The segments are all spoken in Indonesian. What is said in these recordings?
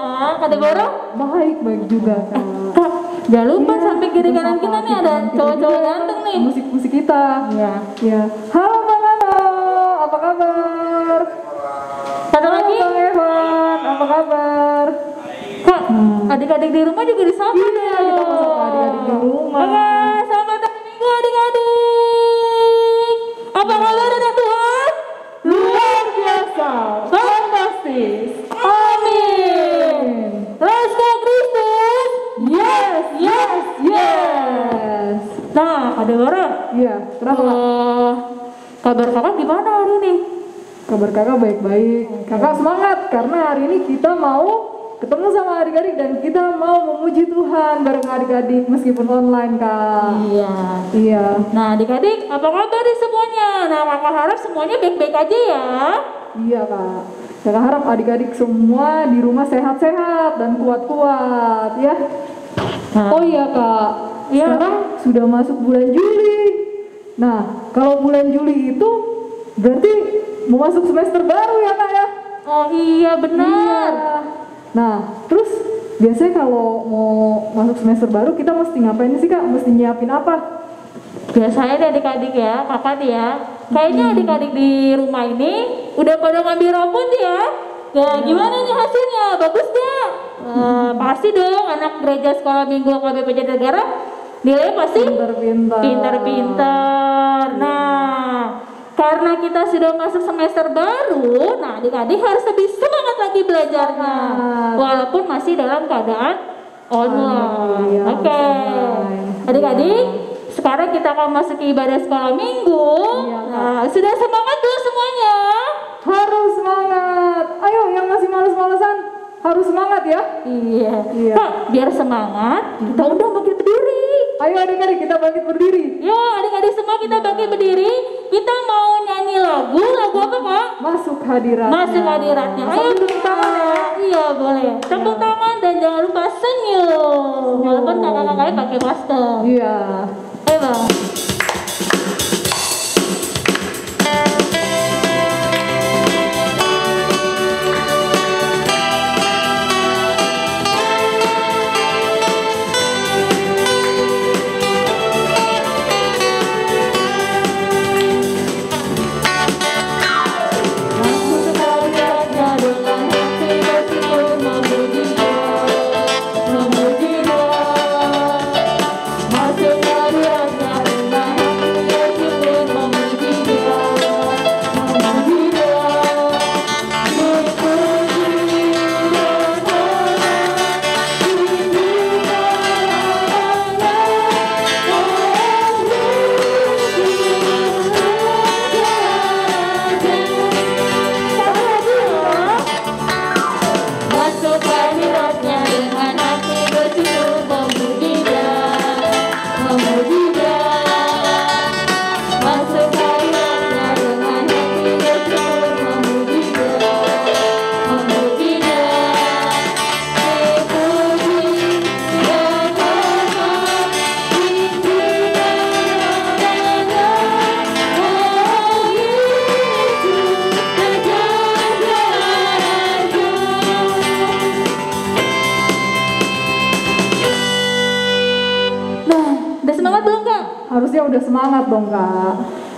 ya, kata guru baik juga. Jangan lupa sampai kiri kanan kita nih ada cowok-cowok ganteng nih. Musik kita. Iya. Ya. Halo Bang Eva, apa kabar? Satu lagi. Bang Evan, apa kabar? Kak, adik-adik di rumah juga disapa deh. Iya, kita bersama adik-adik di rumah. Oke, selamat datang minggu adik-adik. Apa kabar anak Tuhan? Luar biasa. Fantastis. Amin. Raska Kristus. Yes. Nah, ada orang. Iya, kenapa? Kabar kakak gimana hari ini? Kabar kakak baik-baik. Kakak semangat karena hari ini kita mau ketemu sama adik-adik dan kita mau memuji Tuhan bareng adik-adik meskipun online, Kak. Iya. Nah, adik-adik, apa kabar nih semuanya? Nah, kakak harap semuanya baik-baik aja ya. Iya, Kak. Kakak harap adik-adik semua di rumah sehat-sehat dan kuat-kuat ya. Oh iya Kak, sekarang sudah masuk bulan Juli. Nah, kalau bulan Juli itu berarti mau masuk semester baru ya Kak ya? Oh iya benar. Iya. Nah, terus biasanya kalau mau masuk semester baru kita mesti ngapain sih Kak? Mesti nyiapin apa? Biasanya deh adik-adik ya, kakak nih ya. Kayaknya adik-adik di rumah ini udah pada ngambil rapot ya. Nah, gimana nih hasilnya? Bagus gak? Pasti dong anak gereja sekolah minggu HKBP Jatinegara nilainya pasti pintar-pintar. Nah, karena kita sudah masuk semester baru, nah adik-adik harus lebih semangat lagi belajarnya. Walaupun masih dalam keadaan online. Oke. Adik-adik, sekarang kita akan masuk ke ibadah sekolah minggu. Nah, sudah semangat dulu semuanya. Harus semangat. Ayo yang masih malas-malasan harus semangat ya. Iya. Kak, biar semangat kita undang bangkit berdiri. Ayo adik-adik kita bangkit berdiri. Ya, adik-adik semua kita bangkit berdiri. Kita mau nyanyi lagu. Lagu apa Kak? Masuk hadiratnya. Masuk hadiratnya. Ayo tepuk tangan ya. Iya boleh. Tepuk tangan dan jangan lupa senyum. Walaupun kakak-kakaknya pakai masker. Iya. Bang.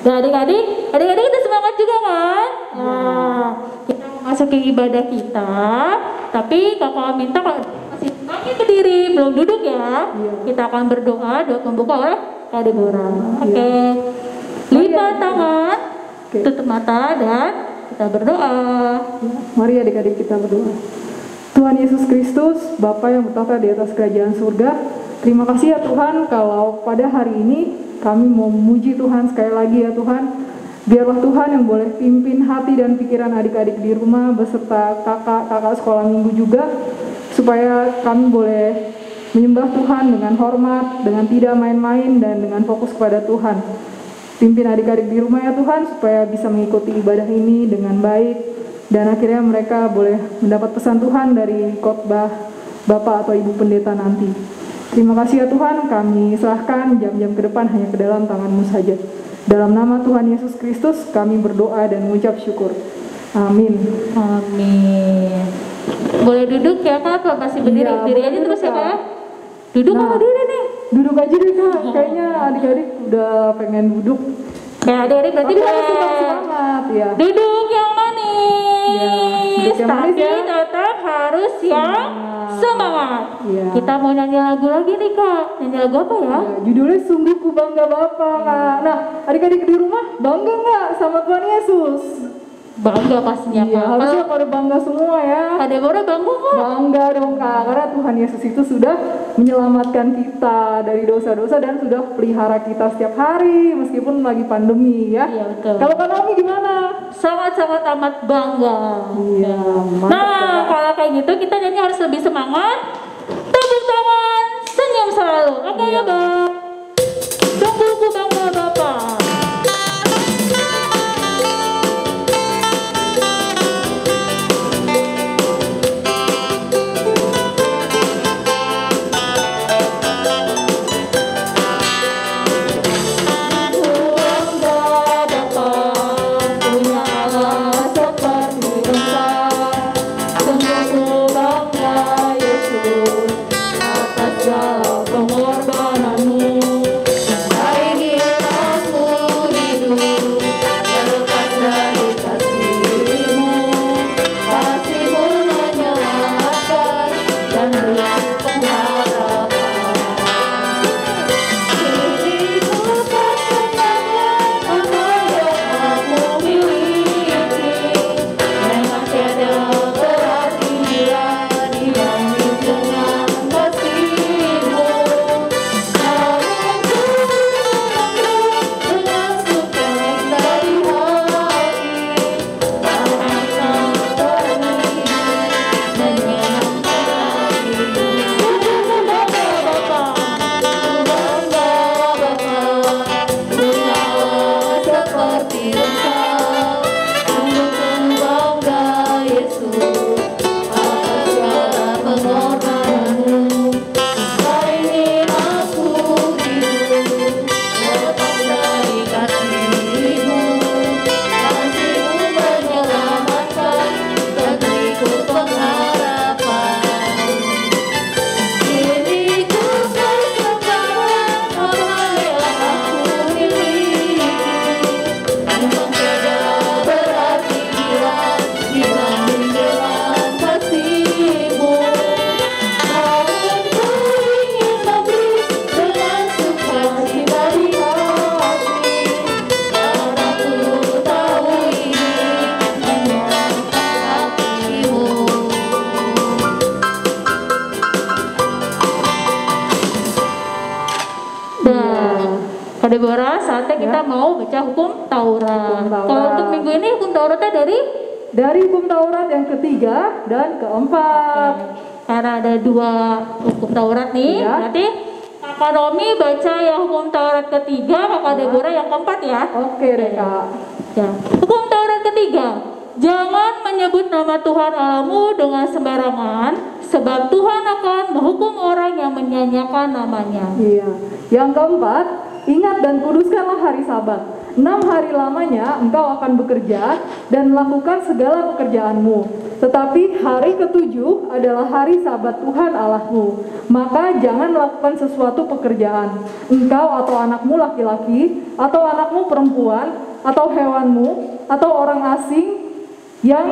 Adik-adik kita semangat juga kan? Nah, kita masuk ke ibadah kita, tapi kakak minta kalau masih bangkit berdiri belum duduk ya, kita akan berdoa doa pembuka oleh adik orang. Oke, lipat tangan, tutup mata dan kita berdoa. Mari adik-adik kita berdoa. Tuhan Yesus Kristus, Bapa yang bertata di atas kerajaan surga, terima kasih ya Tuhan kalau pada hari ini kami mau memuji Tuhan sekali lagi ya Tuhan. Biarlah Tuhan yang boleh pimpin hati dan pikiran adik-adik di rumah beserta kakak-kakak sekolah minggu juga, supaya kami boleh menyembah Tuhan dengan hormat, dengan tidak main-main, dan dengan fokus kepada Tuhan. Pimpin adik-adik di rumah ya Tuhan, supaya bisa mengikuti ibadah ini dengan baik, dan akhirnya mereka boleh mendapat pesan Tuhan dari khotbah Bapak atau Ibu Pendeta nanti. Terima kasih ya Tuhan, kami serahkan jam-jam ke depan hanya ke dalam tangan-Mu saja. Dalam nama Tuhan Yesus Kristus, kami berdoa dan mengucap syukur. Amin. Boleh duduk ya Kak, atau masih berdiri? Iya, berdiri aja terus ya Kak. Duduk apa berdiri nih? Duduk aja deh Kak, kayaknya adik-adik udah pengen duduk. Ya adik-adik berarti semangat ya. Duduk yang manis, ya, tapi tetap harus yang semangat. Ya. Kita mau nyanyi lagu lagi nih Kak, nyanyi lagu apa ya? Judulnya Sungguh Ku Bangga Bapak Kak. Nah adik-adik di rumah bangga nggak sama Tuhan Yesus? Bangga pastinya Kak. Harusnya pada bangga semua ya. Ada orang bangga Kak? Bangga dong Kak, karena Tuhan Yesus itu sudah menyelamatkan kita dari dosa-dosa dan sudah pelihara kita setiap hari meskipun lagi pandemi ya. Iya betul. Kalau Kak Naomi gimana? Sangat-sangat amat bangga. Iya. Mantap, nah kalau kayak gitu kita nyanyi harus lebih semangat. Tepuk tangan, senyum selalu. Oke ya Kak. Sungguh ku bangga Bapak. Dari hukum Taurat yang ketiga dan keempat. Karena ada dua hukum Taurat nih, berarti Kak Romi baca yang hukum Taurat ketiga, Kak Deborah yang keempat ya. Oke deh Kak. Ya. Hukum Taurat ketiga, jangan menyebut nama Tuhan Allahmu dengan sembarangan, sebab Tuhan akan menghukum orang yang menyanyiakan namanya. Iya. Yang keempat, ingat dan kuduskanlah hari Sabat. 6 hari lamanya engkau akan bekerja dan melakukan segala pekerjaanmu. Tetapi hari ketujuh adalah hari Sabat Tuhan Allahmu. Maka jangan lakukan sesuatu pekerjaan. Engkau atau anakmu laki-laki, atau anakmu perempuan, atau hewanmu, atau orang asing yang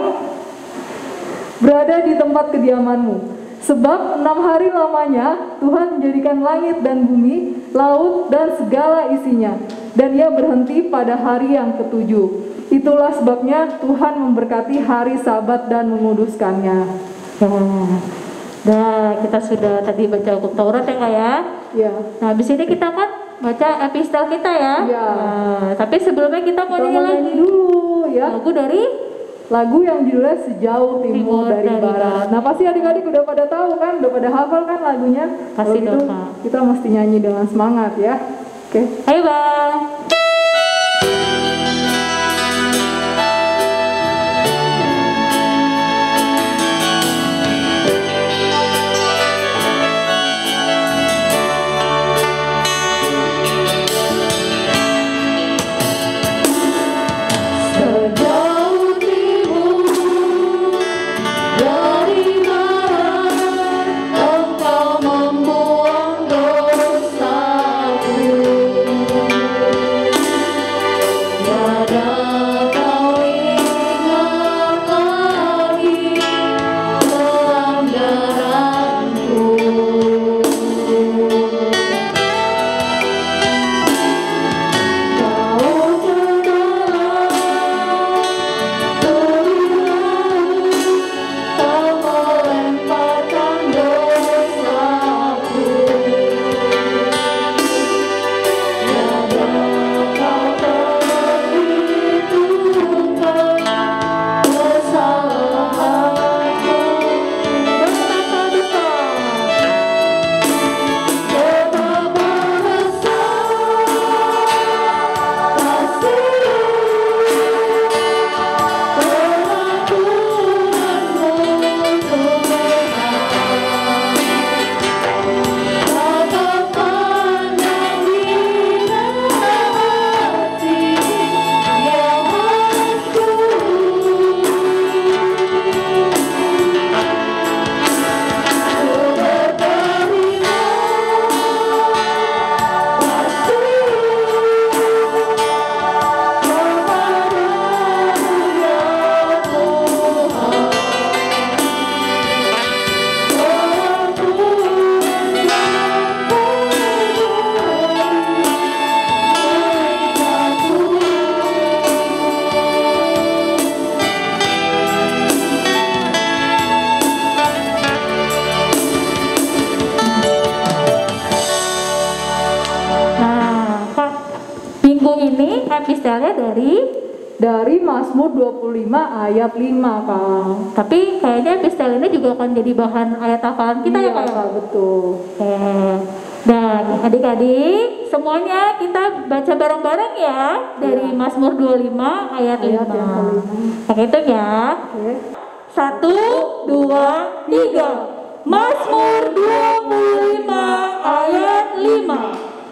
berada di tempat kediamanmu. Sebab 6 hari lamanya Tuhan menjadikan langit dan bumi, laut dan segala isinya, dan Ia berhenti pada hari yang ketujuh. Itulah sebabnya Tuhan memberkati hari Sabat dan menguduskannya. Nah, kita sudah tadi baca hukum Taurat ya Kak ya? Iya. Nah, habis ini kita akan baca epistel kita ya? Iya. Nah, tapi sebelumnya kita mau nyanyi lagi dulu ya. Lagu dari? Lagu yang judulnya Sejauh Timur dari Barat. Nah pasti adik-adik udah pada tahu kan, udah pada hafal kan lagunya. Pasti dong Kak. Kita mesti nyanyi dengan semangat ya. Oke. Ayo Bang. Sejauh timur dari Barat. dari Mazmur 25 ayat 5, Kak. Tapi kayaknya epistel ini juga akan jadi bahan ayat hafalan kita, iya, ya, Kak? Iya, betul. Oke. Dan adik-adik, semuanya kita baca bareng-bareng ya, dari Mazmur 25 ayat 5. Oke, itu ya. Oke. 1, 2, 3. Mazmur 25 ayat 5.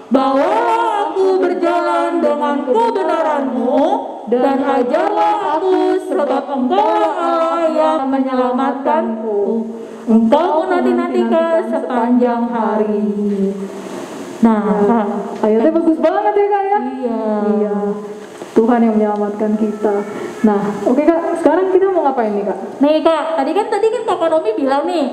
Bawalah aku berjalan dengan kebenaranmu, dan ajarlah aku, sebab Engkau Allah yang menyelamatkanku. Engkau menanti-nantikan sepanjang hari. Nah, ayatnya bagus banget ya, Kak, ya? Iya. Tuhan yang menyelamatkan kita. Nah, oke, Kak, sekarang kita mau ngapain nih, Kak? Nih, Kak, tadi kan Kak Naomi bilang nih,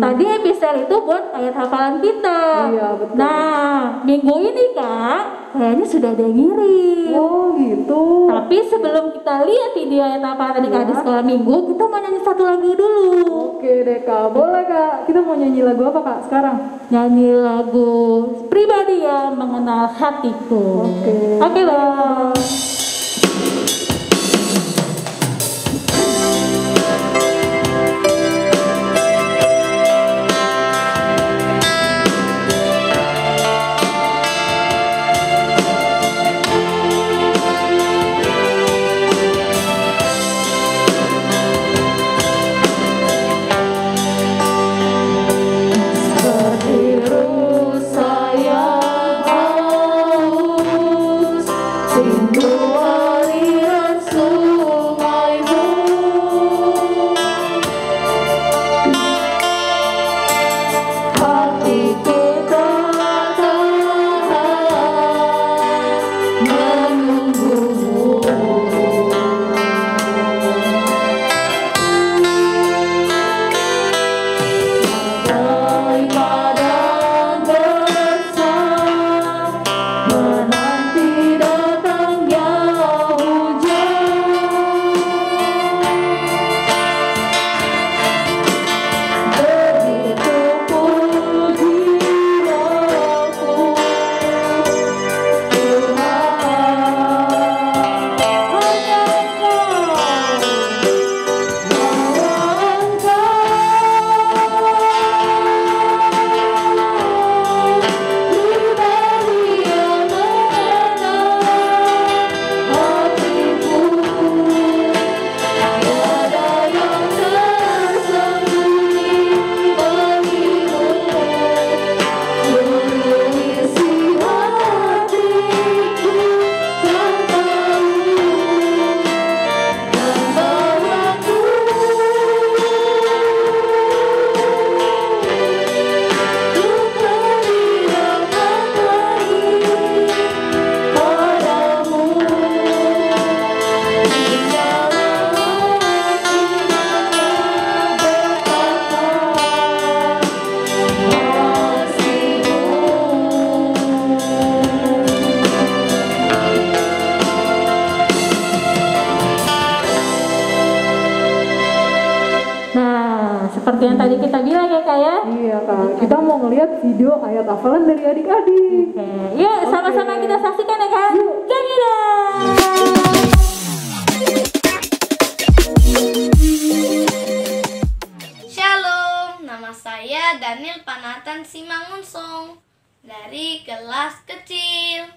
tadi epistel itu buat ayat hafalan kita. Iya, betul. Nah, minggu ini, Kak, kayaknya sudah ada yang ngirim. Oh, gitu. Tapi sebelum kita lihat video ayat hafalan adik-adik sekolah minggu, kita mau nyanyi satu lagu dulu. Oke deh, Kak, boleh, Kak. Kita mau nyanyi lagu apa, Kak, sekarang? Nyanyi lagu Pribadi Yang Mengenal Hatiku. Oke, Bang. Yang tadi kita bilang ya, Kak, ya? Iya, Kak, kita mau ngeliat video ayat hafalan dari adik-adik. Yuk, sama-sama kita saksikan ya, Kak. Nyanyi dong! Shalom, nama saya Daniel Panatan Simangunsong dari kelas kecil.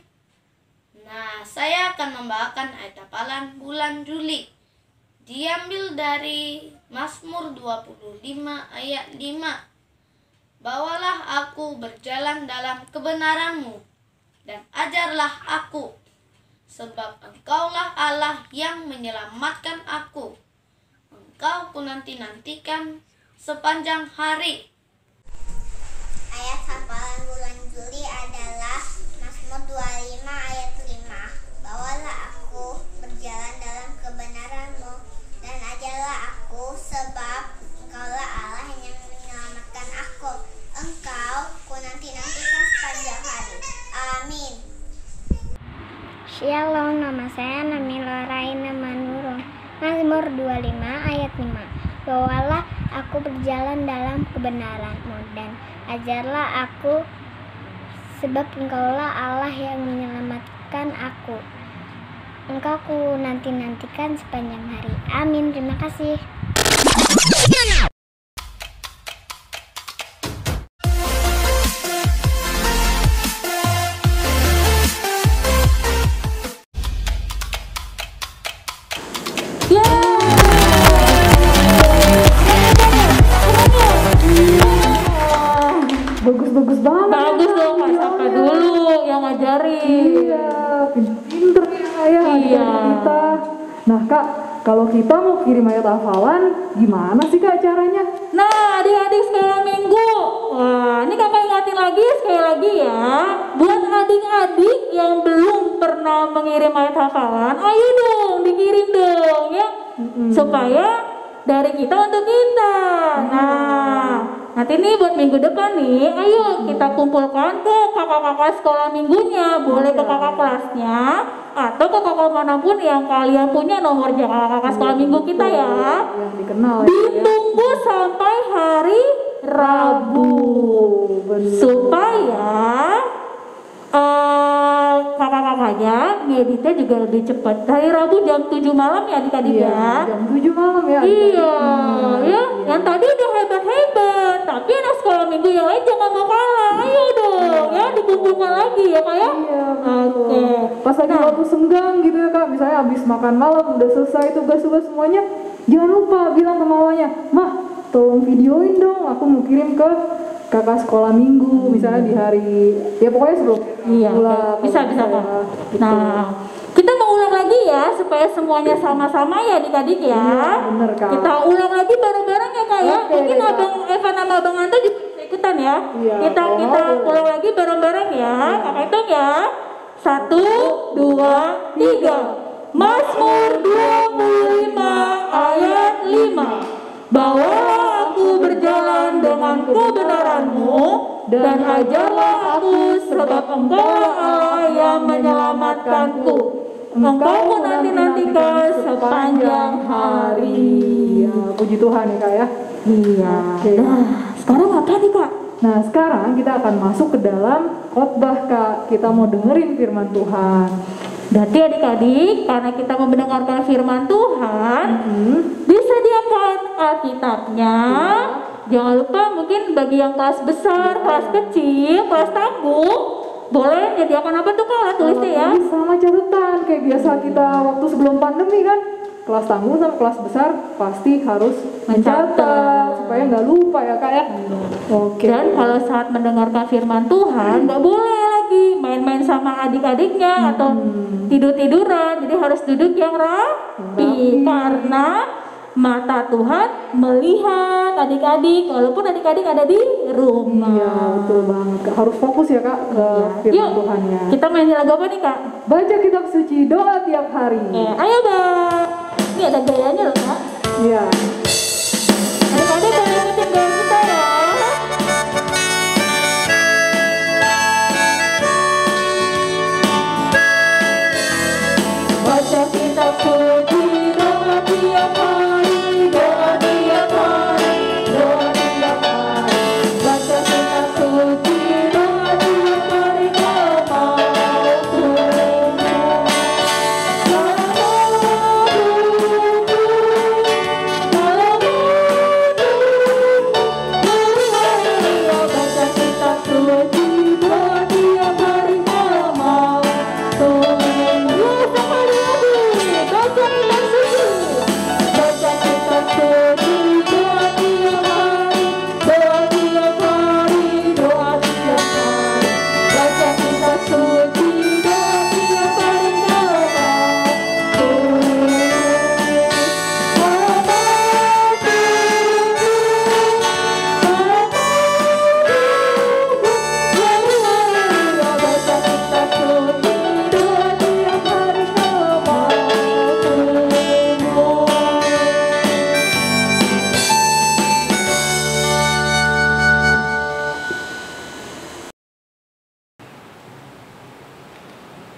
Nah, saya akan membawakan ayat hafalan bulan Juli. Diambil dari Mazmur 25 ayat 5. Bawalah aku berjalan dalam kebenaranmu, dan ajarlah aku, sebab Engkaulah Allah yang menyelamatkan aku. Engkau kunanti-nantikan sepanjang hari. Ayat hafalan bulan Juli adalah Mazmur 25 ayat 5. Bawalah aku berjalan dalam kebenaranmu, dan ajarlah aku, sebab Engkaulah Allah yang menyelamatkan aku. Engkau kunanti-nantikan sepanjang hari. Amin. Shalom, nama saya Naomi Lorraine Manurung. Mazmur 25 ayat 5. Bawalah aku berjalan dalam kebenaran-Mu, dan ajarlah aku, sebab Engkaulah Allah yang menyelamatkan aku. Engkau ku nanti-nantikan sepanjang hari. Amin, terima kasih. Bagus banget. Bagus dong, Mas. Apa dulu yang ngajarin? Iya, pinter ya ayah iya. Kita. Nah Kak, kalau kita mau kirim ayat hafalan, gimana sih Kak caranya? Nah adik-adik sekali minggu, wah ini Kakak ingatin lagi sekali lagi ya. Buat adik-adik yang belum pernah mengirim ayat hafalan, ayo dong dikirim dong ya. Supaya dari kita untuk kita. Nah nanti nih buat minggu depan nih, ayo kita kumpulkan ke kakak-kakak sekolah minggunya, boleh ke kakak kelasnya atau ke kakak manapun yang kalian punya nomornya kakak-kakak sekolah minggu kita ya. Dikenal, ditunggu ya. Sampai hari Rabu, supaya kakak-kakaknya ngeditnya juga lebih cepat. Hari Rabu jam 7 malam ya adik-adik ya. Jam 7 malam ya. Iya, ya. Yang tadi udah hebat-hebat, tapi anak sekolah minggu yang lain jangan mau kalah. Ayo dong, ya dikumpulkan lagi ya Kak ya. Iya. Oke. Pas lagi waktu senggang gitu ya Kak, misalnya habis makan malam udah selesai tugas-tugas semuanya, jangan lupa bilang ke mamanya, "Mah, tolong videoin dong, aku mau kirim ke kakak sekolah minggu misalnya di hari ya pokoknya sebelum iya, pulang bisa ya, gitu. Nah kita mengulang lagi ya supaya semuanya sama-sama ya adik-adik ya. Iya, bener, Kak. Kita ulang lagi bareng-bareng ya Kak ya. Mungkin ya, Abang Evan sama Abang Anto juga ikutan ya. Iya, kita ulang lagi bareng-bareng ya. Kakak hitung ya. 1, 2, 3. Mazmur 25 ayat 5. Bawalah aku berjalan dengan kebenaranmu, dan ajarlah aku, sebab Engkau Allah yang menyelamatkanku. Engkau ku nanti-nantikan sepanjang hari. Ya, puji Tuhan ya Kak ya. Iya. Okay. Nah, sekarang apa nih Kak? Nah, sekarang kita akan masuk ke dalam khotbah Kak. Kita mau dengerin firman Tuhan. Berarti adik-adik, karena kita mau mendengarkan firman Tuhan, disediakan Alkitabnya. Jangan lupa mungkin bagi yang kelas besar, kelas kecil, kelas tangguh, boleh jadikan apa tuh Kak? Tulisnya ya. Sama catatan, kayak biasa kita waktu sebelum pandemi kan, kelas tangguh sama kelas besar pasti harus mencatat supaya nggak lupa ya Kak ya. Oke. Dan kalau saat mendengarkan firman Tuhan, nggak boleh main-main sama adik-adiknya atau tidur-tiduran, jadi harus duduk yang rapi karena mata Tuhan melihat adik-adik walaupun adik-adik ada di rumah. Iya, betul banget. Harus fokus ya Kak ke firman Tuhannya. Kita main lagu apa nih Kak? Baca kitab suci, doa tiap hari. Ayo Bang. Ini ada gayanya loh Kak. Iya. Adik-adik boleh ikutin gaya kita ya.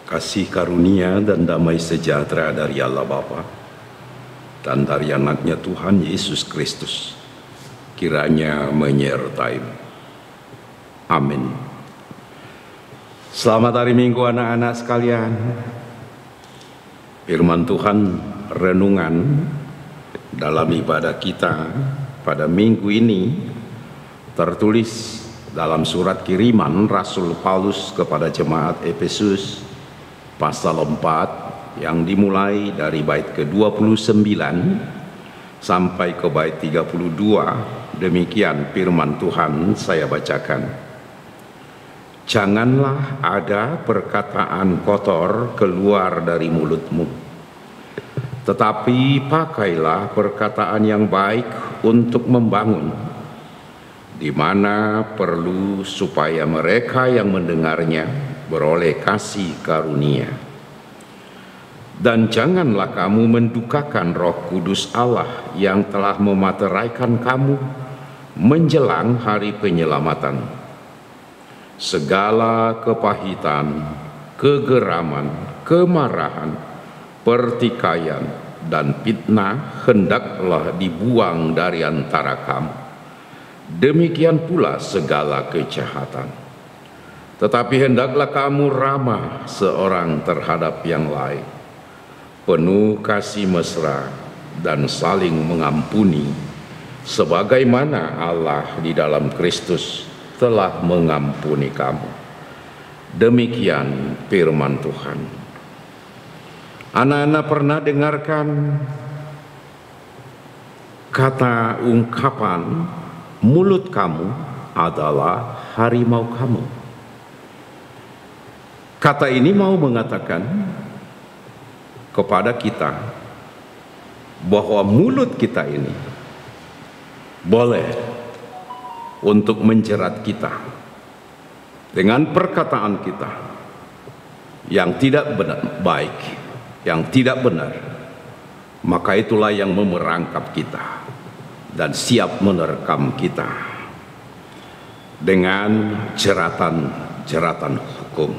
Kasih karunia dan damai sejahtera dari Allah Bapa dan dari anaknya Tuhan Yesus Kristus kiranya menyertai. Amin. Selamat hari Minggu anak-anak sekalian. Firman Tuhan renungan dalam ibadah kita pada minggu ini tertulis dalam surat kiriman Rasul Paulus kepada jemaat Efesus pasal 4 yang dimulai dari bait ke-29 sampai ke bait 32. Demikian firman Tuhan saya bacakan. Janganlah ada perkataan kotor keluar dari mulutmu, tetapi pakailah perkataan yang baik untuk membangun, di mana perlu supaya mereka yang mendengarnya beroleh kasih karunia. Dan janganlah kamu mendukakan Roh Kudus Allah yang telah memateraikan kamu menjelang hari penyelamatan. Segala kepahitan, kegeraman, kemarahan, pertikaian, dan fitnah hendaklah dibuang dari antara kamu. Demikian pula segala kejahatan. Tetapi hendaklah kamu ramah seorang terhadap yang lain, penuh kasih mesra dan saling mengampuni, sebagaimana Allah di dalam Kristus telah mengampuni kamu. Demikian firman Tuhan. Anak-anak pernah dengarkan kata ungkapan mulut kamu adalah harimau kamu. Kata ini mau mengatakan kepada kita bahwa mulut kita ini boleh untuk menjerat kita dengan perkataan kita yang tidak benar, baik, yang tidak benar, maka itulah yang memerangkap kita dan siap menerkam kita dengan jeratan hukum.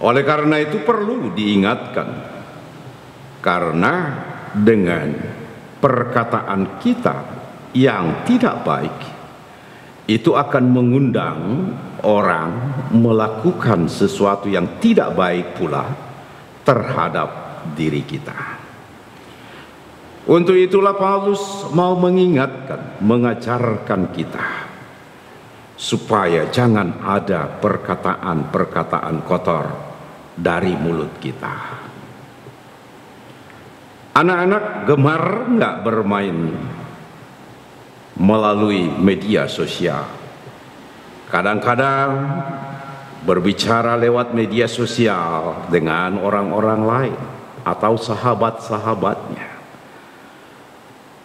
Oleh karena itu perlu diingatkan, karena dengan perkataan kita yang tidak baik itu akan mengundang orang melakukan sesuatu yang tidak baik pula terhadap diri kita. Untuk itulah Paulus mau mengingatkan, mengajarkan kita supaya jangan ada perkataan-perkataan kotor dari mulut kita. Anak-anak gemar nggak bermain melalui media sosial? Kadang-kadang berbicara lewat media sosial dengan orang-orang lain atau sahabat-sahabatnya.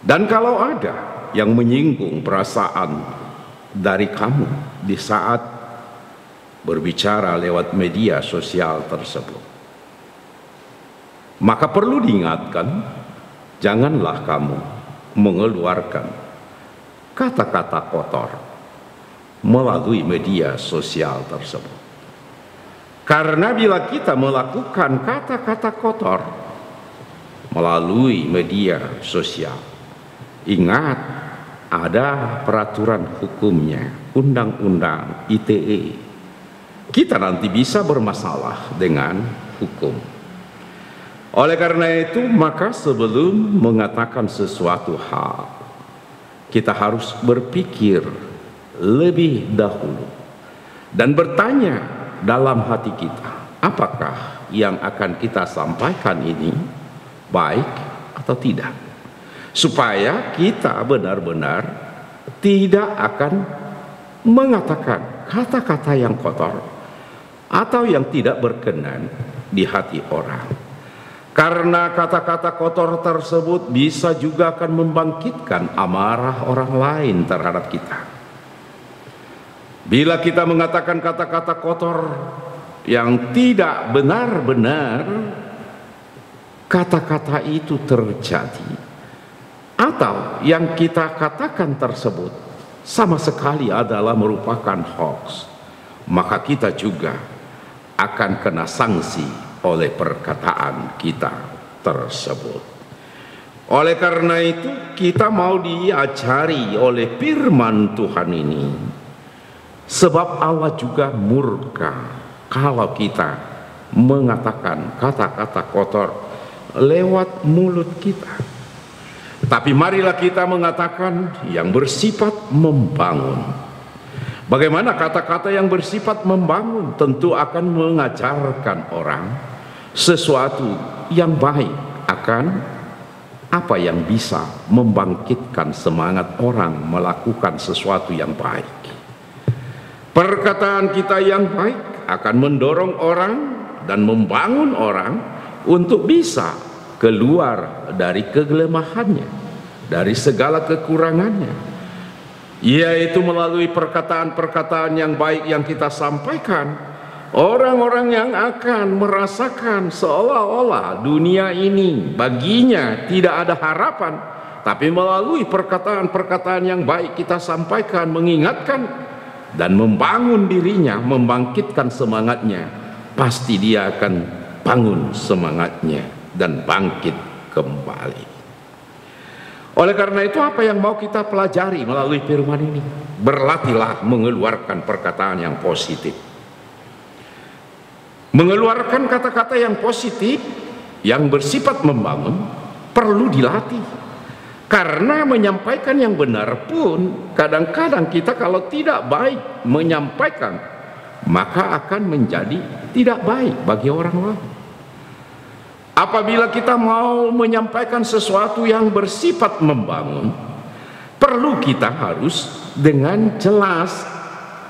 Dan kalau ada yang menyinggung perasaan dari kamu di saat berbicara lewat media sosial tersebut, maka perlu diingatkan, janganlah kamu mengeluarkan kata-kata kotor melalui media sosial tersebut. Karena bila kita melakukan kata-kata kotor melalui media sosial, ingat ada peraturan hukumnya, Undang-undang ITE. Kita nanti bisa bermasalah dengan hukum. Oleh karena itu, maka sebelum mengatakan sesuatu hal, kita harus berpikir lebih dahulu dan bertanya dalam hati kita, apakah yang akan kita sampaikan ini baik atau tidak, supaya kita benar-benar tidak akan mengatakan kata-kata yang kotor atau yang tidak berkenan di hati orang. Karena kata-kata kotor tersebut bisa juga akan membangkitkan amarah orang lain terhadap kita. Bila kita mengatakan kata-kata kotor yang tidak benar-benar, kata-kata itu terjadi, atau yang kita katakan tersebut sama sekali adalah merupakan hoax, maka kita juga akan kena sanksi oleh perkataan kita tersebut. Oleh karena itu, kita mau diajari oleh firman Tuhan ini, sebab Allah juga murka kalau kita mengatakan kata-kata kotor lewat mulut kita. Tapi marilah kita mengatakan yang bersifat membangun. Bagaimana kata-kata yang bersifat membangun? Tentu akan mengajarkan orang sesuatu yang baik akan apa yang bisa membangkitkan semangat orang melakukan sesuatu yang baik. Perkataan kita yang baik akan mendorong orang dan membangun orang untuk bisa keluar dari kegelemahannya, dari segala kekurangannya, yaitu melalui perkataan-perkataan yang baik yang kita sampaikan. Orang-orang yang akan merasakan seolah-olah dunia ini baginya tidak ada harapan, tapi melalui perkataan-perkataan yang baik kita sampaikan, mengingatkan dan membangun dirinya, membangkitkan semangatnya, pasti dia akan bangun semangatnya dan bangkit kembali. Oleh karena itu, apa yang mau kita pelajari melalui firman ini? Berlatihlah mengeluarkan perkataan yang positif. Mengeluarkan kata-kata yang positif, yang bersifat membangun, perlu dilatih. Karena menyampaikan yang benar pun, kadang-kadang kita kalau tidak baik menyampaikan, maka akan menjadi tidak baik bagi orang lain. Apabila kita mau menyampaikan sesuatu yang bersifat membangun, perlu kita harus dengan jelas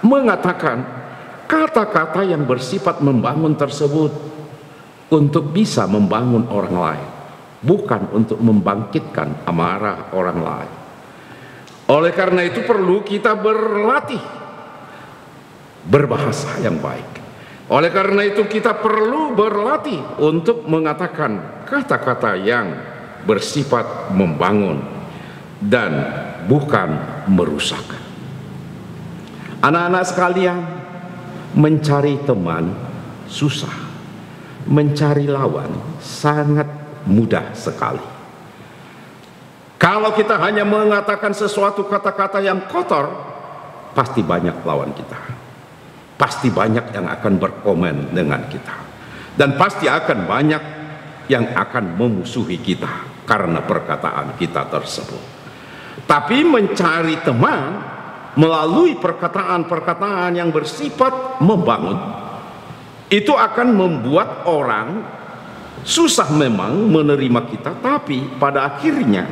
mengatakan kata-kata yang bersifat membangun tersebut untuk bisa membangun orang lain, bukan untuk membangkitkan amarah orang lain. Oleh karena itu perlu kita berlatih berbahasa yang baik. Oleh karena itu kita perlu berlatih untuk mengatakan kata-kata yang bersifat membangun dan bukan merusak. Anak-anak sekalian, mencari teman susah, mencari lawan sangat mudah sekali. Kalau kita hanya mengatakan sesuatu kata-kata yang kotor, pasti banyak lawan kita, pasti banyak yang akan berkomen dengan kita, dan pasti akan banyak yang akan memusuhi kita karena perkataan kita tersebut. Tapi mencari teman melalui perkataan-perkataan yang bersifat membangun itu akan membuat orang susah memang menerima kita, tapi pada akhirnya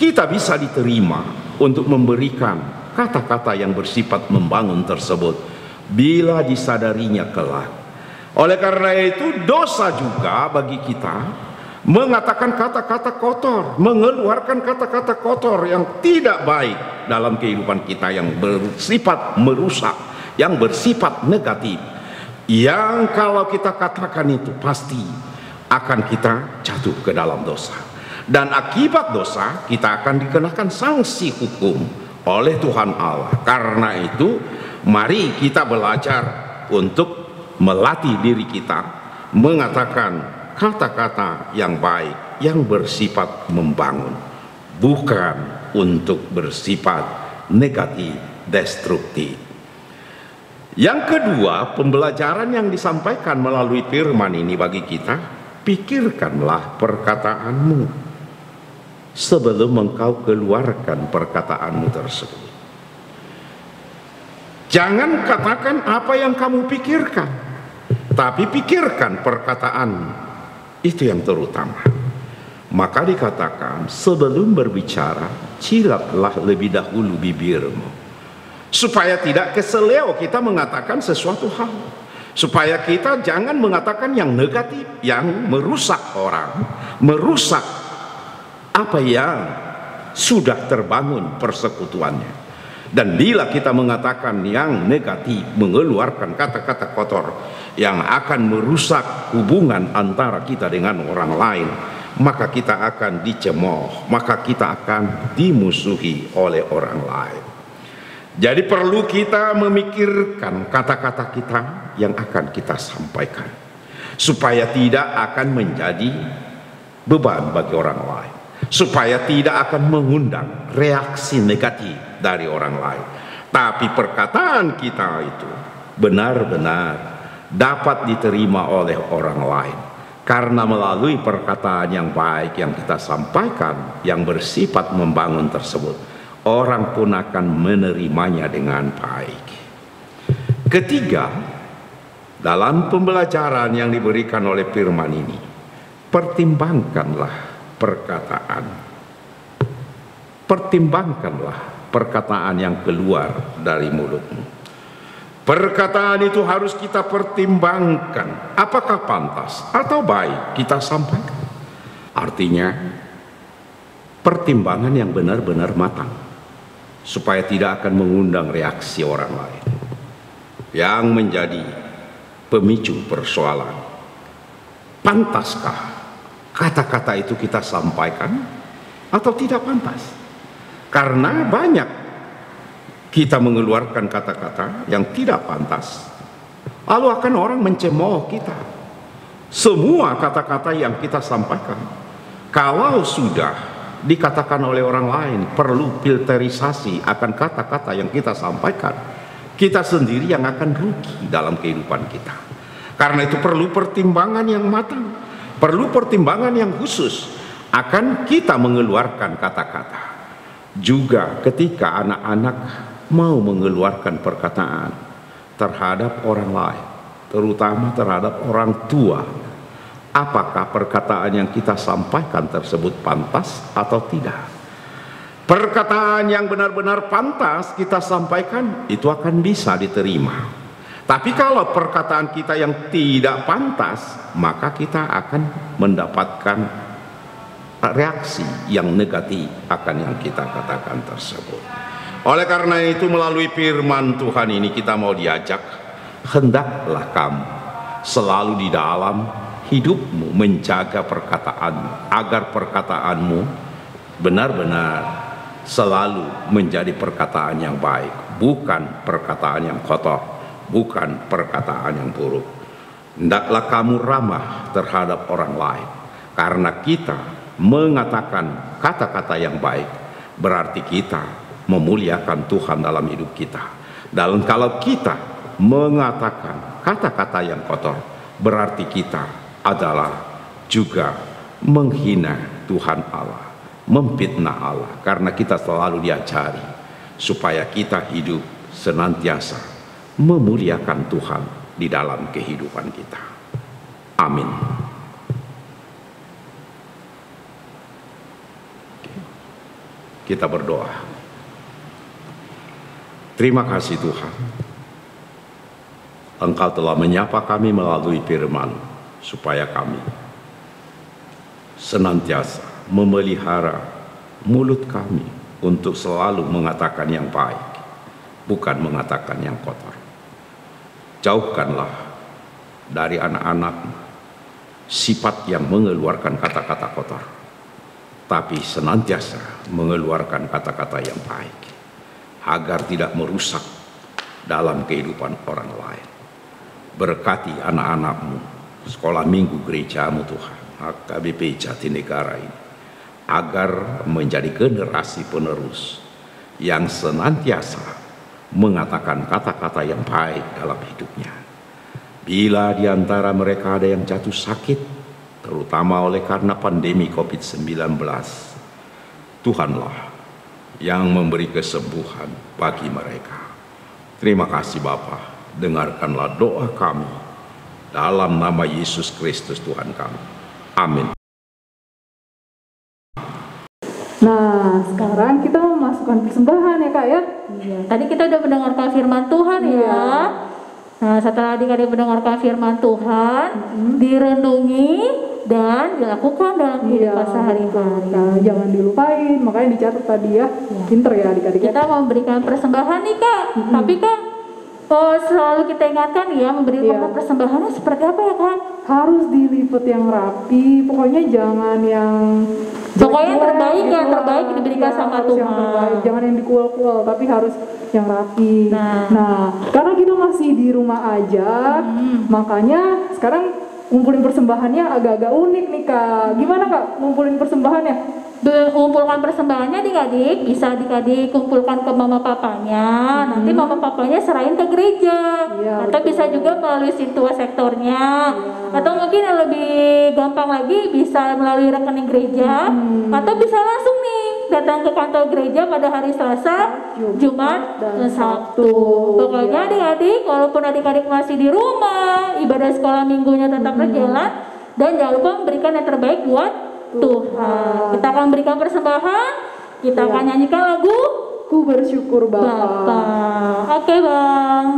kita bisa diterima untuk memberikan kata-kata yang bersifat membangun tersebut bila disadarinya kelak. Oleh karena itu dosa juga bagi kita mengatakan kata-kata kotor, mengeluarkan kata-kata kotor yang tidak baik dalam kehidupan kita, yang bersifat merusak, yang bersifat negatif, yang kalau kita katakan itu pasti akan kita jatuh ke dalam dosa, dan akibat dosa kita akan dikenakan sanksi hukum oleh Tuhan Allah. Karena itu mari kita belajar untuk melatih diri kita mengatakan kata-kata yang baik, yang bersifat membangun, bukan untuk bersifat negatif, destruktif. Yang kedua, pembelajaran yang disampaikan melalui firman ini bagi kita, pikirkanlah perkataanmu sebelum engkau keluarkan perkataanmu tersebut. Jangan katakan apa yang kamu pikirkan, tapi pikirkan perkataanmu. Itu yang terutama. Maka dikatakan sebelum berbicara cilaplah lebih dahulu bibirmu, supaya tidak keseleo kita mengatakan sesuatu hal, supaya kita jangan mengatakan yang negatif, yang merusak orang, merusak apa yang sudah terbangun persekutuannya. Dan bila kita mengatakan yang negatif, mengeluarkan kata-kata kotor yang akan merusak hubungan antara kita dengan orang lain, maka kita akan dicemooh, maka kita akan dimusuhi oleh orang lain. Jadi perlu kita memikirkan kata-kata kita yang akan kita sampaikan, supaya tidak akan menjadi beban bagi orang lain, supaya tidak akan mengundang reaksi negatif dari orang lain. Tapi perkataan kita itu benar-benar dapat diterima oleh orang lain, karena melalui perkataan yang baik yang kita sampaikan yang bersifat membangun tersebut, orang pun akan menerimanya dengan baik. Ketiga, dalam pembelajaran yang diberikan oleh firman ini, pertimbangkanlah perkataan yang keluar dari mulutmu. Perkataan itu harus kita pertimbangkan, apakah pantas atau baik kita sampaikan. Artinya, pertimbangan yang benar-benar matang, supaya tidak akan mengundang reaksi orang lain yang menjadi pemicu persoalan. Pantaskah kata-kata itu kita sampaikan atau tidak pantas? Karena banyak kita mengeluarkan kata-kata yang tidak pantas, lalu akan orang mencemooh kita. Semua kata-kata yang kita sampaikan, kalau sudah dikatakan oleh orang lain, perlu filterisasi akan kata-kata yang kita sampaikan. Kita sendiri yang akan rugi dalam kehidupan kita. Karena itu perlu pertimbangan yang matang, perlu pertimbangan yang khusus akan kita mengeluarkan kata-kata. Juga ketika anak-anak mau mengeluarkan perkataan terhadap orang lain, terutama terhadap orang tua, apakah perkataan yang kita sampaikan tersebut pantas atau tidak? Perkataan yang benar-benar pantas kita sampaikan itu akan bisa diterima. Tapi kalau perkataan kita yang tidak pantas, maka kita akan mendapatkan reaksi yang negatif akan yang kita katakan tersebut. Oleh karena itu, melalui firman Tuhan ini kita mau diajak, hendaklah kamu selalu di dalam hidupmu menjaga perkataanmu, agar perkataanmu benar-benar selalu menjadi perkataan yang baik, bukan perkataan yang kotor, bukan perkataan yang buruk. Hendaklah kamu ramah terhadap orang lain, karena kita mengatakan kata-kata yang baik, berarti kita memuliakan Tuhan dalam hidup kita. Dan kalau kita mengatakan kata-kata yang kotor, berarti kita adalah juga menghina Tuhan Allah, memfitnah Allah. Karena kita selalu diajari supaya kita hidup senantiasa memuliakan Tuhan di dalam kehidupan kita. Amin. Kita berdoa. Terima kasih Tuhan, Engkau telah menyapa kami melalui firman, supaya kami senantiasa memelihara mulut kami untuk selalu mengatakan yang baik, bukan mengatakan yang kotor. Jauhkanlah dari anak-anak sifat yang mengeluarkan kata-kata kotor, tapi senantiasa mengeluarkan kata-kata yang baik, agar tidak merusak dalam kehidupan orang lain. Berkati anak-anakmu, sekolah minggu gerejamu Tuhan, HKBP Jatinegara ini, agar menjadi generasi penerus yang senantiasa mengatakan kata-kata yang baik dalam hidupnya. Bila di antara mereka ada yang jatuh sakit, terutama oleh karena pandemi COVID-19, Tuhanlah yang memberi kesembuhan bagi mereka. Terima kasih Bapa, dengarkanlah doa kami dalam nama Yesus Kristus Tuhan kami. Amin. Nah, sekarang kita mau masukkan persembahan ya Kak ya. Iya. Tadi kita udah mendengarkan firman Tuhan ya. Nah, setelah adik-adik mendengarkan firman Tuhan, direnungi dan dilakukan dalam kehidupan sehari-hari. Nah, jangan dilupain, makanya dicatat tadi ya. Pinter ya adik-adik. Kita mau memberikan persembahan nih Kak. Tapi Kak, selalu kita ingatkan ya, memberi persembahannya seperti apa ya Kak? Harus diliput yang rapi, pokoknya jangan yang terbaik ya, terbaik diberikan sama Tuhan. Jangan yang dikual-kual, tapi harus yang rapi. Nah, karena kita masih di rumah aja, makanya sekarang ngumpulin persembahannya agak-agak unik nih Kak. Gimana Kak ngumpulin persembahannya? mengumpulkan persembahannya adik-adik, bisa adik-adik kumpulkan ke mama papanya, nanti mama papanya serahin ke gereja, atau betul. Bisa juga melalui Sintua sektornya, atau mungkin yang lebih gampang lagi bisa melalui rekening gereja, atau bisa langsung nih datang ke kantor gereja pada hari Selasa, Jumat, dan Sabtu. Pokoknya adik-adik, walaupun adik-adik masih di rumah, ibadah sekolah minggunya tetap berjalan, dan jangan lupa memberikan yang terbaik buat Tuhan. Kita akan berikan persembahan, kita akan nyanyikan lagu Ku Bersyukur Bapa. Oke Bang.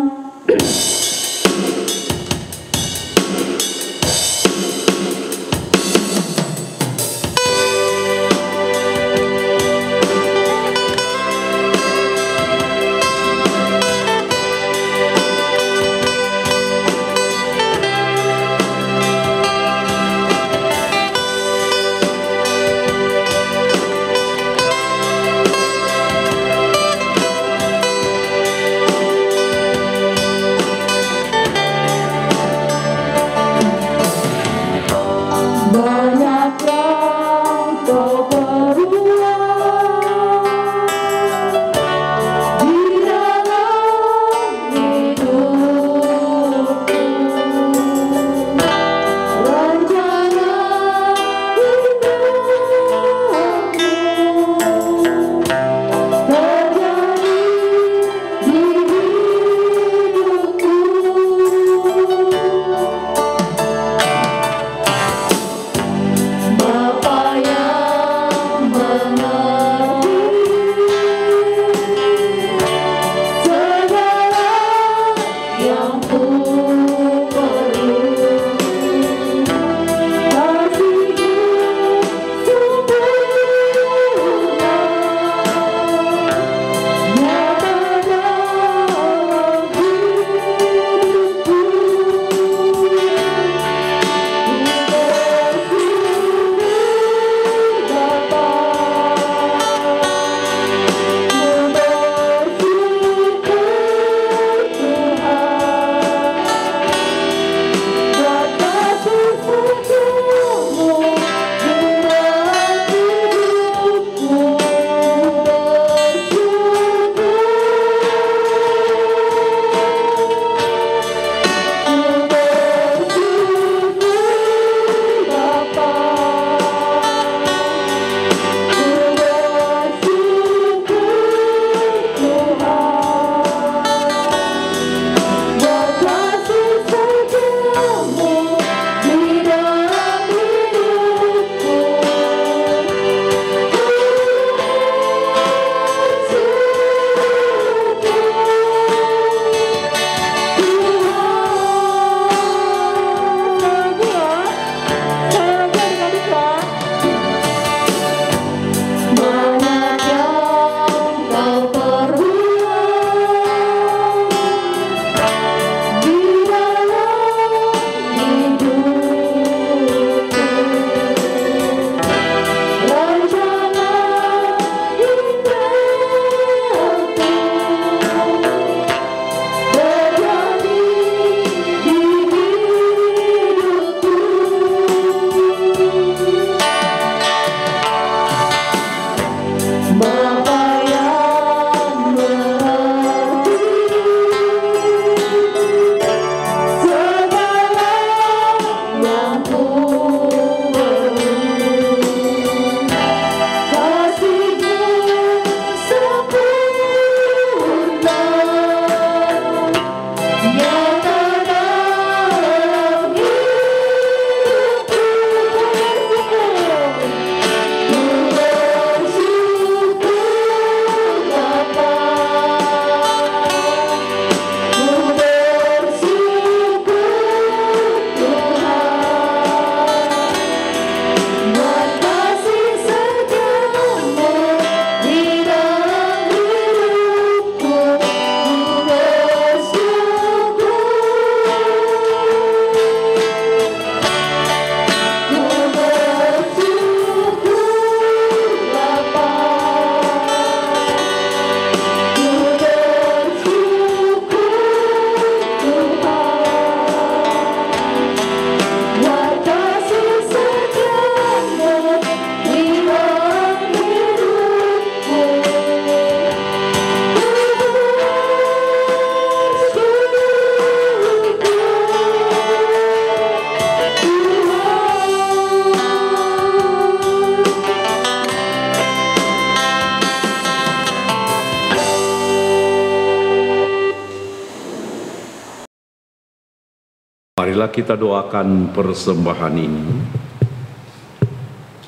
Marilah kita doakan persembahan ini.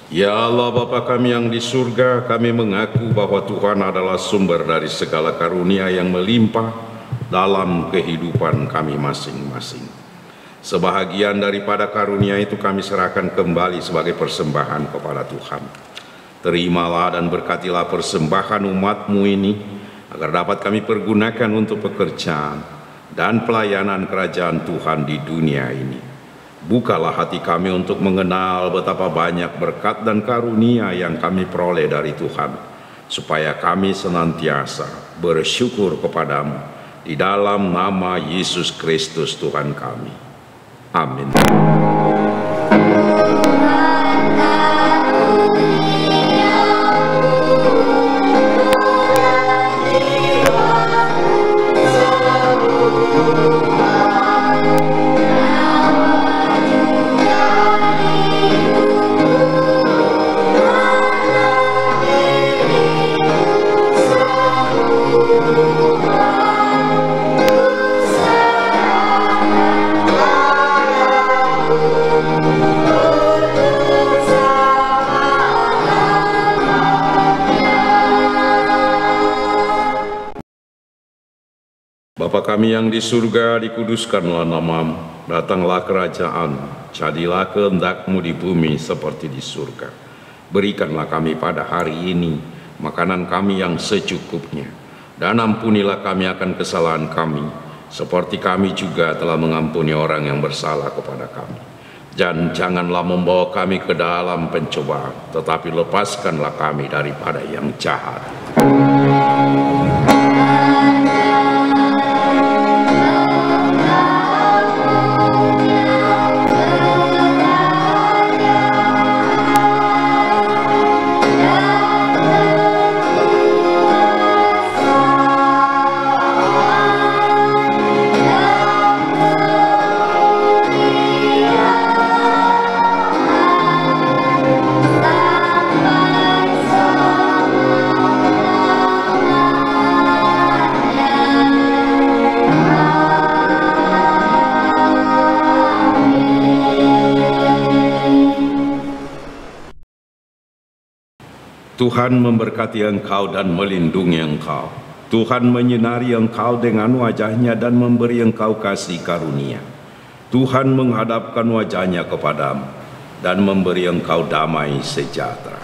Ya Allah Bapa kami yang di surga, kami mengaku bahwa Tuhan adalah sumber dari segala karunia yang melimpah dalam kehidupan kami masing-masing. Sebahagian daripada karunia itu kami serahkan kembali sebagai persembahan kepada Tuhan. Terimalah dan berkatilah persembahan umat-Mu ini, agar dapat kami pergunakan untuk pekerjaan dan pelayanan kerajaan Tuhan di dunia ini. Bukalah hati kami untuk mengenal betapa banyak berkat dan karunia yang kami peroleh dari Tuhan, supaya kami senantiasa bersyukur kepada-Mu di dalam nama Yesus Kristus Tuhan kami. Amin. Bapa kami yang di surga, dikuduskanlah nama-Mu, datanglah kerajaan-Mu, jadilah kehendak-Mu di bumi seperti di surga. Berikanlah kami pada hari ini makanan kami yang secukupnya, dan ampunilah kami akan kesalahan kami, seperti kami juga telah mengampuni orang yang bersalah kepada kami. Dan janganlah membawa kami ke dalam pencobaan, tetapi lepaskanlah kami daripada yang jahat. Tuhan memberkati engkau dan melindungi engkau. Tuhan menyinari engkau dengan wajah-Nya dan memberi engkau kasih karunia. Tuhan menghadapkan wajah-Nya kepadamu dan memberi engkau damai sejahtera.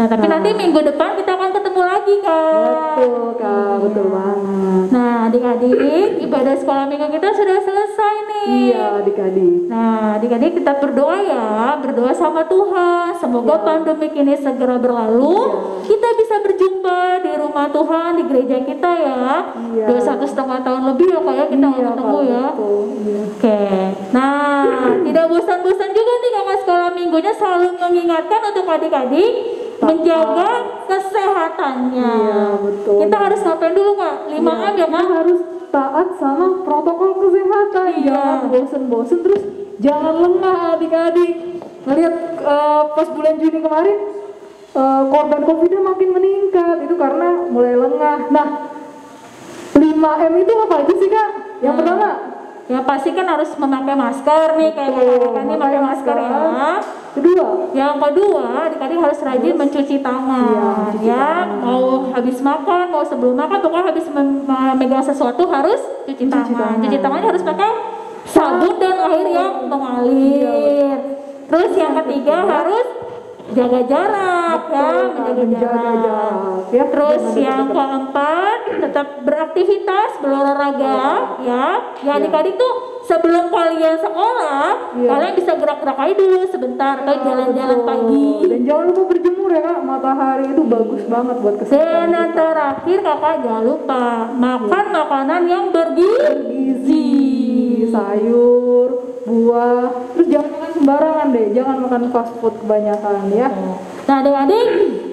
Nah, tapi nanti minggu depan kita akan ketemu lagi, Kak. Betul, Kak. Betul banget. Nah, adik-adik, ibadah sekolah minggu kita sudah selesai nih. Iya, adik-adik. Nah, adik-adik, kita berdoa ya, berdoa sama Tuhan. Semoga pandemi ini segera berlalu. Iya. Kita bisa berjumpa di rumah Tuhan, di gereja kita ya. Iya. 2,5 tahun lebih ya, Kak, ya kita ketemu ya. Iya. Oke. Nah, tidak bosan-bosan juga nih, Kak, sekolah minggunya selalu mengingatkan untuk adik-adik menjaga kesehatannya. Iya, betul. Kita harus ngapain dulu, Kak? 5M ya, Kak? Harus taat sama protokol kesehatan. Iya. Jangan bosen-bosen, terus jangan lengah adik-adik. Ngelihat pas bulan Juni kemarin korban COVID-nya makin meningkat, itu karena mulai lengah. Nah, 5M itu apa aja sih, Kak? Yang pertama, ya pasti kan harus memakai masker nih, kayak kami pakai masker ya. Kedua, yang kedua adik-adik harus rajin mencuci tangan ya. Mau habis makan, mau sebelum makan, pokoknya habis memegang sesuatu harus cuci tangan. Cuci tangannya harus pakai sabun dan air yang mengalir. Terus yang ketiga harus jaga jarak. Menjaga jarak. Terus yang keempat, tetap beraktivitas, berolahraga ya. Ya adik-adik tuh sebelum kalian sekolah, kalian bisa gerak-gerak aja dulu sebentar atau jalan-jalan pagi. Dan jangan lupa berjemur ya, Kak. Matahari itu bagus banget buat kesehatan. Dan terakhir, Kakak, jangan lupa makan makanan yang bergizi. Sayur, buah, terus jangan makan sembarangan deh, jangan makan fast food kebanyakan ya. Nah adik-adik,